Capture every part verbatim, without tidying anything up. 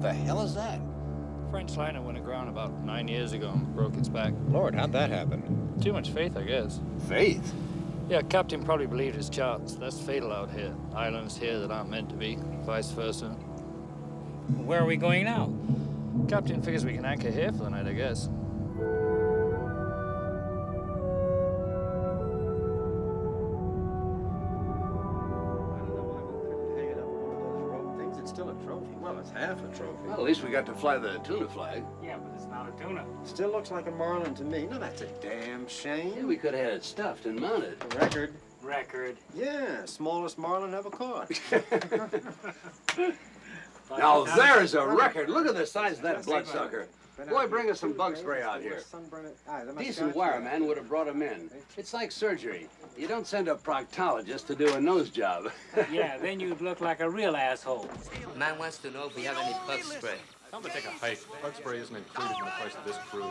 What the hell is that? French liner went aground about nine years ago and broke its back. Lord, how'd that happen? Too much faith, I guess. Faith? Yeah, captain probably believed his charts. That's fatal out here. Islands here that aren't meant to be, vice versa. Where are we going now? Captain figures we can anchor here for the night, I guess. Half a trophy. Well, at least we got to fly the tuna flag. Yeah, but it's not a tuna. Still looks like a marlin to me. No, that's a damn shame. Yeah, we could have had it stuffed and mounted. Record. Record. Yeah, smallest marlin ever caught. Now there's a record. Look at the size of that bloodsucker. Boy, bring us some bug spray out here. Decent wireman would have brought him in. It's like surgery. You don't send a proctologist to do a nose job. Yeah, then you'd look like a real asshole. Man wants to know if we have any bug spray. Come and take a hike. Bug spray isn't included in the price of this cruise.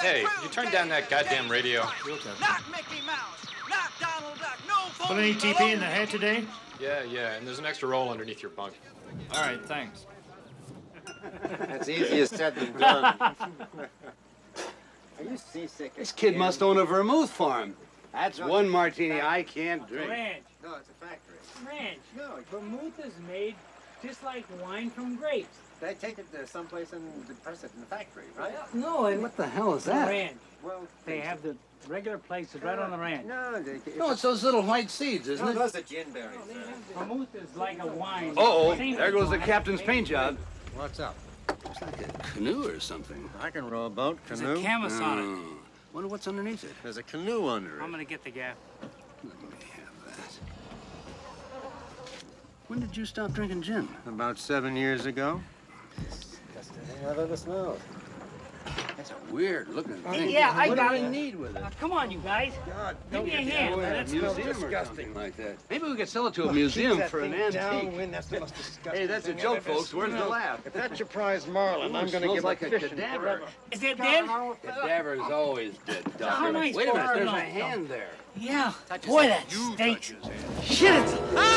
Hey, you turned down that goddamn radio. Not Mickey Mouse. Not Donald Duck. No. Put any T P in the head today? Yeah, yeah, and there's an extra roll underneath your bunk. All right, thanks. That's easier said than done. Are you seasick? This kid must own a vermouth farm. That's no, one martini I can't drink. Ranch. No, it's a factory. Ranch. No, vermouth is made just like wine from grapes. They take it to someplace and depress it in the factory, right? No, and what the hell is that? Ranch. Well, they have the regular places right on the ranch. No, they, it's, no, it's those little white seeds, isn't no, it? No, those are gin berries. No, vermouth is like a wine. Uh-oh, there goes the captain's paint job. What's up? Looks like a canoe or something. I can row a boat, canoe. There's a canvas on it. Oh, wonder what's underneath it. There's a canoe under it. I'm gonna get the gaff. Let me have that. When did you stop drinking gin? About seven years ago. That's the thing I've ever smelled. That's a weird looking thing. Yeah, I got it. What do we need with it? Uh, come on, you guys. God, give me a hand. That smells disgusting like that. Maybe we could sell it to a well, museum for an antique. That's the most disgusting hey, that's a joke, folks. Where's the laugh? If that's your prize marlin, I'm going to give like a cadaver. Forever. Is it dead? Cadaver's always dead, Doctor. Wait a minute, there's a hand there. Yeah. Boy, that stinks. Shit, it's...